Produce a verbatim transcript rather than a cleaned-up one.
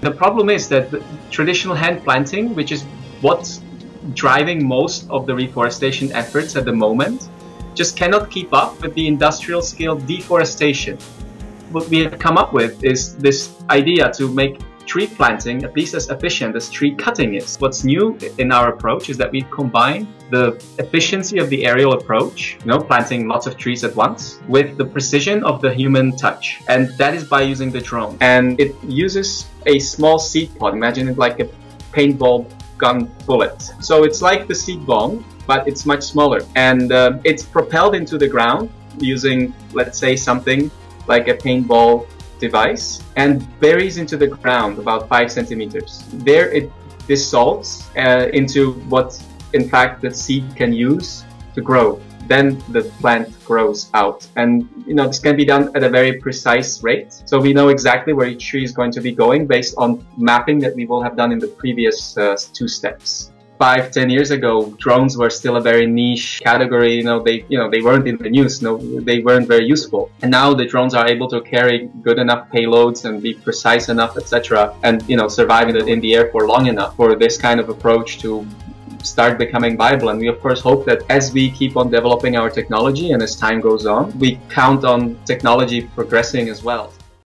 The problem is that the traditional hand planting, which is what's driving most of the reforestation efforts at the moment, just cannot keep up with the industrial scale deforestation. What we have come up with is this idea to make tree planting at least as efficient as tree cutting is. What's new in our approach is that we combine the efficiency of the aerial approach, you know, planting lots of trees at once, with the precision of the human touch. And that is by using the drone. And it uses a small seed pod. Imagine it like a paintball gun bullet. So it's like the seed bomb, but it's much smaller. And uh, it's propelled into the ground using, let's say, something like a paintball device, and buries into the ground about five centimeters. There it dissolves uh, into what in fact the seed can use to grow. Then the plant grows out, and you know, this can be done at a very precise rate. So we know exactly where each tree is going to be going based on mapping that we will have done in the previous uh, two steps. Five, ten years ago, drones were still a very niche category. You know, they, you know, they weren't in the news. No, they weren't very useful. And now the drones are able to carry good enough payloads and be precise enough, et cetera. And you know, survive in the, in the air for long enough for this kind of approach to start becoming viable. And we of course hope that as we keep on developing our technology and as time goes on, we count on technology progressing as well.